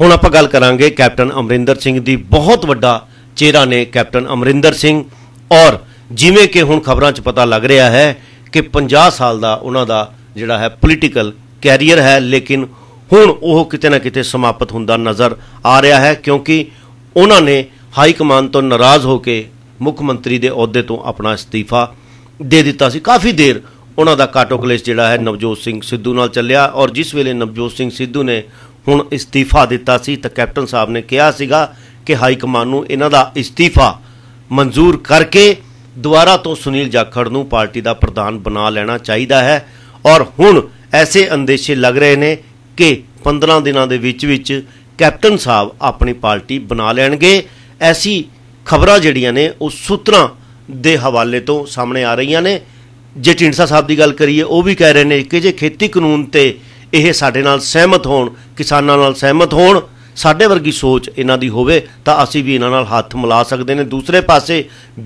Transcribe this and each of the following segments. ਹੁਣ ਆਪਾਂ ਗੱਲ ਕਰਾਂਗੇ ਕੈਪਟਨ ਅਮਰਿੰਦਰ ਸਿੰਘ ਦੀ। ਬਹੁਤ ਵੱਡਾ ਚਿਹਰਾ ਨੇ ਕੈਪਟਨ ਅਮਰਿੰਦਰ ਸਿੰਘ ਔਰ ਜਿਵੇਂ ਕਿ ਹੁਣ ਖਬਰਾਂ 'ਚ ਪਤਾ ਲੱਗ ਰਿਹਾ ਹੈ ਕਿ 50 ਸਾਲ ਦਾ ਉਹਨਾਂ ਦਾ ਜਿਹੜਾ ਹੈ ਪੋਲੀਟੀਕਲ ਕੈਰੀਅਰ ਹੈ, ਲੇਕਿਨ ਹੁਣ ਉਹ ਕਿਤੇ ਨਾ ਕਿਤੇ ਸਮਾਪਤ ਹੁੰਦਾ ਨਜ਼ਰ ਆ ਰਿਹਾ ਹੈ ਕਿਉਂਕਿ ਉਹਨਾਂ ਨੇ ਹਾਈ ਕਮਾਨ ਤੋਂ ਨਾਰਾਜ਼ ਹੋ ਕੇ ਮੁੱਖ ਮੰਤਰੀ ਦੇ ਅਹੁਦੇ ਤੋਂ ਆਪਣਾ ਅਸਤੀਫਾ ਦੇ ਦਿੱਤਾ ਸੀ। ਕਾਫੀ ਦੇਰ ਉਹਨਾਂ ਦਾ ਕਾਟੋ ਕਲੇਸ਼ ਜਿਹੜਾ ਹੈ ਨਵਜੋਤ ਸਿੰਘ ਸਿੱਧੂ ਨਾਲ ਚੱਲਿਆ ਔਰ ਜਿਸ ਵੇਲੇ ਨਵਜੋਤ ਸਿੰਘ ਸਿੱਧੂ ਨੇ ਹੁਣ ਅਸਤੀਫਾ ਦਿੱਤਾ ਸੀ ਤਾਂ ਕੈਪਟਨ ਸਾਹਿਬ ਨੇ ਕਿਹਾ ਸੀਗਾ ਕਿ ਹਾਈ ਕਮਾਨ ਨੂੰ ਇਹਨਾਂ ਦਾ ਅਸਤੀਫਾ ਮਨਜ਼ੂਰ ਕਰਕੇ ਦੁਬਾਰਾ ਤੋਂ ਸੁਨੀਲ ਜਾਖੜ ਨੂੰ ਪਾਰਟੀ ਦਾ ਪ੍ਰਧਾਨ ਬਣਾ ਲੈਣਾ ਚਾਹੀਦਾ ਹੈ ਔਰ ਹੁਣ ਐਸੇ ਅੰਦੇਸ਼ੇ ਲੱਗ ਰਹੇ ਨੇ ਕਿ 15 ਦਿਨਾਂ ਦੇ ਵਿੱਚ ਕੈਪਟਨ ਸਾਹਿਬ ਆਪਣੀ ਪਾਰਟੀ ਬਣਾ ਲੈਣਗੇ। ਐਸੀ ਖਬਰਾਂ ਜਿਹੜੀਆਂ ਨੇ ਉਹ ਸੂਤਰਾਂ ਦੇ ਹਵਾਲੇ ਤੋਂ ਸਾਹਮਣੇ ਆ ਰਹੀਆਂ ਨੇ। ਜੇ ਢੀਂਡਸਾ ਸਾਹਿਬ ਦੀ ਗੱਲ ਕਰੀਏ ਉਹ ਵੀ ਕਹਿ ਰਹੇ ਨੇ ਕਿ ਜੇ ਖੇਤੀ ਕਾਨੂੰਨ ਤੇ ਇਹ ਸਾਡੇ ਨਾਲ ਸਹਿਮਤ ਹੋਣ, ਕਿਸਾਨਾਂ ਨਾਲ ਸਹਿਮਤ ਹੋਣ, ਸਾਡੇ ਵਰਗੀ ਸੋਚ ਇਹਨਾਂ ਦੀ ਹੋਵੇ ਤਾਂ ਅਸੀਂ ਵੀ ਇਹਨਾਂ ਨਾਲ ਹੱਥ ਮਿਲਾ ਸਕਦੇ ਨੇ। ਦੂਸਰੇ ਪਾਸੇ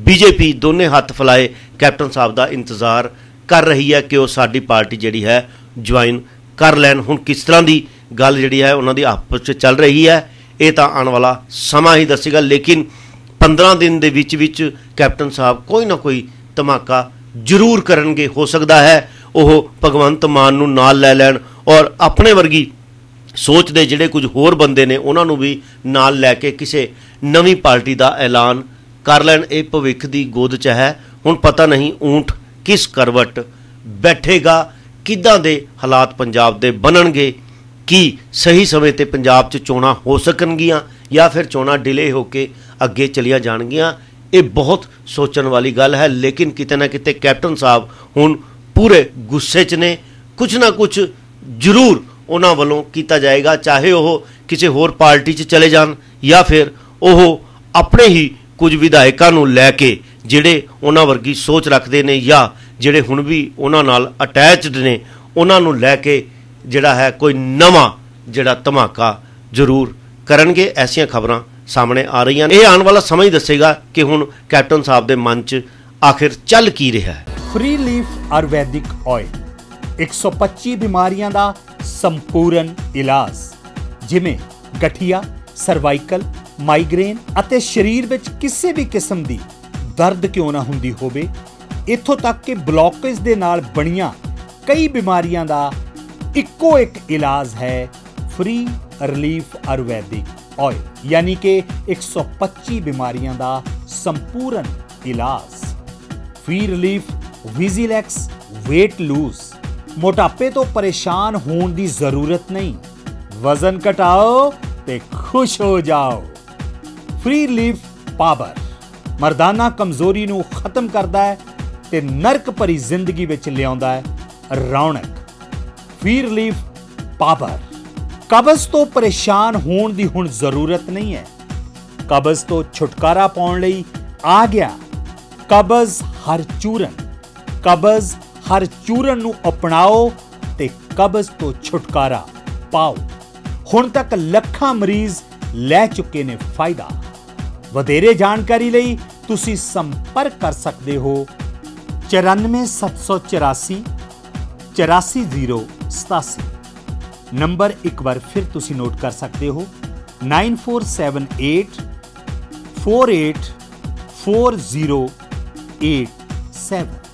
ਬੀਜੇਪੀ ਦੋਨੇ ਹੱਥ ਫੈਲਾਏ ਕੈਪਟਨ ਸਾਹਿਬ ਦਾ ਇੰਤਜ਼ਾਰ ਕਰ ਰਹੀ ਹੈ ਕਿ ਉਹ ਸਾਡੀ ਪਾਰਟੀ ਜਿਹੜੀ ਹੈ ਜੁਆਇਨ ਕਰ ਲੈਣ। ਹੁਣ ਕਿਸ ਤਰ੍ਹਾਂ ਦੀ ਗੱਲ ਜਿਹੜੀ ਹੈ ਉਹਨਾਂ ਦੀ ਆਪਸ 'ਚ ਚੱਲ ਰਹੀ ਹੈ ਇਹ ਤਾਂ ਆਉਣ ਵਾਲਾ ਸਮਾਂ ਹੀ ਦੱਸੇਗਾ, ਲੇਕਿਨ 15 ਦਿਨ ਦੇ ਵਿੱਚ ਕੈਪਟਨ ਸਾਹਿਬ ਕੋਈ ਨਾ ਕੋਈ ਧਮਾਕਾ ਜ਼ਰੂਰ ਕਰਨਗੇ। ਹੋ ਸਕਦਾ ਹੈ ਉਹ ਭਗਵੰਤ ਮਾਨ ਨੂੰ ਨਾਲ ਲੈ ਲੈਣ ਔਰ ਆਪਣੇ ਵਰਗੀ ਸੋਚ ਦੇ ਜਿਹੜੇ ਕੁਝ ਹੋਰ ਬੰਦੇ ਨੇ ਉਹਨਾਂ ਨੂੰ ਵੀ ਨਾਲ ਲੈ ਕੇ ਕਿਸੇ ਨਵੀਂ ਪਾਰਟੀ ਦਾ ਐਲਾਨ ਕਰ ਲੈਣ। ਇਹ ਭਵਿੱਖ ਦੀ ਗੋਦ 'ਚ ਹੈ, ਹੁਣ ਪਤਾ ਨਹੀਂ ਊਂਠ ਕਿਸ ਕਰਵਟ ਬੈਠੇਗਾ, ਕਿੱਦਾਂ ਦੇ ਹਾਲਾਤ ਪੰਜਾਬ ਦੇ ਬਣਨਗੇ, ਕੀ ਸਹੀ ਸਮੇਂ ਤੇ ਪੰਜਾਬ 'ਚ ਚੋਣਾਂ ਹੋ ਸਕਣਗੀਆਂ ਜਾਂ ਫਿਰ ਚੋਣਾਂ ਡਿਲੇ ਹੋ ਕੇ ਅੱਗੇ ਚਲੀਆਂ ਜਾਣਗੀਆਂ। ਇਹ ਬਹੁਤ ਸੋਚਣ ਵਾਲੀ ਗੱਲ ਹੈ, ਲੇਕਿਨ ਕਿਤੇ ਨਾ ਕਿਤੇ ਕੈਪਟਨ ਸਾਹਿਬ ਹੁਣ ਪੂਰੇ ਗੁੱਸੇ 'ਚ ਨੇ। ਕੁਝ ਨਾ ਕੁਝ ਜ਼ਰੂਰ ਉਹਨਾਂ ਵੱਲੋਂ ਕੀਤਾ ਜਾਏਗਾ, ਚਾਹੇ ਉਹ ਕਿਸੇ ਹੋਰ ਪਾਰਟੀ 'ਚ ਚਲੇ ਜਾਣ ਜਾਂ ਫਿਰ ਉਹ ਆਪਣੇ ਹੀ ਕੁਝ ਵਿਧਾਇਕਾਂ ਨੂੰ ਲੈ ਕੇ ਜਿਹੜੇ ਉਹਨਾਂ ਵਰਗੀ ਸੋਚ ਰੱਖਦੇ ਨੇ ਜਾਂ ਜਿਹੜੇ ਹੁਣ ਵੀ ਉਹਨਾਂ ਨਾਲ ਅਟੈਚਡ ਨੇ ਉਹਨਾਂ ਨੂੰ ਲੈ ਕੇ ਜਿਹੜਾ ਹੈ ਕੋਈ ਨਵਾਂ ਜਿਹੜਾ ਧਮਾਕਾ ਜ਼ਰੂਰ ਕਰਨਗੇ। ਐਸੀਆਂ ਖਬਰਾਂ ਸਾਹਮਣੇ ਆ ਰਹੀਆਂ ਨੇ, ਇਹ ਆਉਣ ਵਾਲਾ ਸਮਾਂ ਹੀ ਦੱਸੇਗਾ ਕਿ ਹੁਣ ਕੈਪਟਨ ਸਾਹਿਬ ਦੇ ਮਨ 'ਚ ਆਖਿਰ ਚੱਲ ਕੀ ਰਿਹਾ ਹੈ। ਫ੍ਰੀ ਲੀਫ ਆਯੁਰਵੈਦਿਕ ਆਇਲ 125 ਬਿਮਾਰੀਆਂ ਦਾ ਸੰਪੂਰਨ ਇਲਾਜ, ਜਿਵੇਂ ਗਠੀਆ, ਸਰਵਾਈਕਲ, ਮਾਈਗ੍ਰੇਨ ਅਤੇ ਸਰੀਰ ਵਿੱਚ ਕਿਸੇ ਵੀ ਕਿਸਮ ਦੀ ਦਰਦ ਕਿਉਂ ਨਾ ਹੁੰਦੀ ਹੋਵੇ, ਇੱਥੋਂ ਤੱਕ ਕਿ ਬਲੌਕੇਜ ਦੇ ਨਾਲ ਬਣੀਆਂ ਕਈ ਬਿਮਾਰੀਆਂ ਦਾ ਇੱਕੋ ਇੱਕ ਇਲਾਜ ਹੈ ਫ੍ਰੀ ਰਿਲੀਫ ਆਯੁਰਵੈਦਿਕ ਆਇਲ, ਯਾਨੀ ਕਿ 125 ਬਿਮਾਰੀਆਂ ਦਾ ਸੰਪੂਰਨ ਇਲਾਜ। ਫ੍ਰੀ ਰਿਲੀਫ ਵਿਜ਼ੀਲੈਕਸ weight lose, ਮੋਟਾਪੇ ਤੋਂ ਪਰੇਸ਼ਾਨ ਹੋਣ ਦੀ ਜ਼ਰੂਰਤ ਨਹੀਂ, ਵਜ਼ਨ ਘਟਾਓ ਤੇ ਖੁਸ਼ ਹੋ ਜਾਓ। ਫ੍ਰੀ ਰਿਲੀਫ ਪਾਵਰ, ਮਰਦਾਨਾ ਕਮਜ਼ੋਰੀ ਨੂੰ ਖਤਮ ਕਰਦਾ ਹੈ ਤੇ ਨਰਕ ਭਰੀ ਜ਼ਿੰਦਗੀ ਵਿੱਚ ਲਿਆਉਂਦਾ ਹੈ ਰੌਣਕ। ਫ੍ਰੀ ਰਿਲੀਫ ਪਾਵਰ, ਕਬਜ਼ ਤੋਂ ਪਰੇਸ਼ਾਨ ਹੋਣ ਦੀ ਹੁਣ ਜ਼ਰੂਰਤ ਨਹੀਂ ਹੈ, ਕਬਜ਼ ਤੋਂ ਛੁਟਕਾਰਾ ਪਾਉਣ ਲਈ ਆ ਗਿਆ ਕਬਜ਼ ਹਰ ਚੂਰਨ। ਕਬਜ਼ ਹਰ ਚੂਰਨ ਨੂੰ ਅਪਣਾਓ ਤੇ ਕਬਜ਼ ਤੋਂ ਛੁਟਕਾਰਾ ਪਾਓ। ਹੁਣ ਤੱਕ ਲੱਖਾਂ ਮਰੀਜ਼ ਲੈ ਚੁੱਕੇ ਨੇ ਫਾਇਦਾ। ਵਧੇਰੇ ਜਾਣਕਾਰੀ ਲਈ ਤੁਸੀਂ ਸੰਪਰਕ ਕਰ ਸਕਦੇ ਹੋ 94 784 84087। ਨੰਬਰ ਇੱਕ ਵਾਰ ਫਿਰ ਤੁਸੀਂ ਨੋਟ ਕਰ ਸਕਦੇ ਹੋ 9478484087।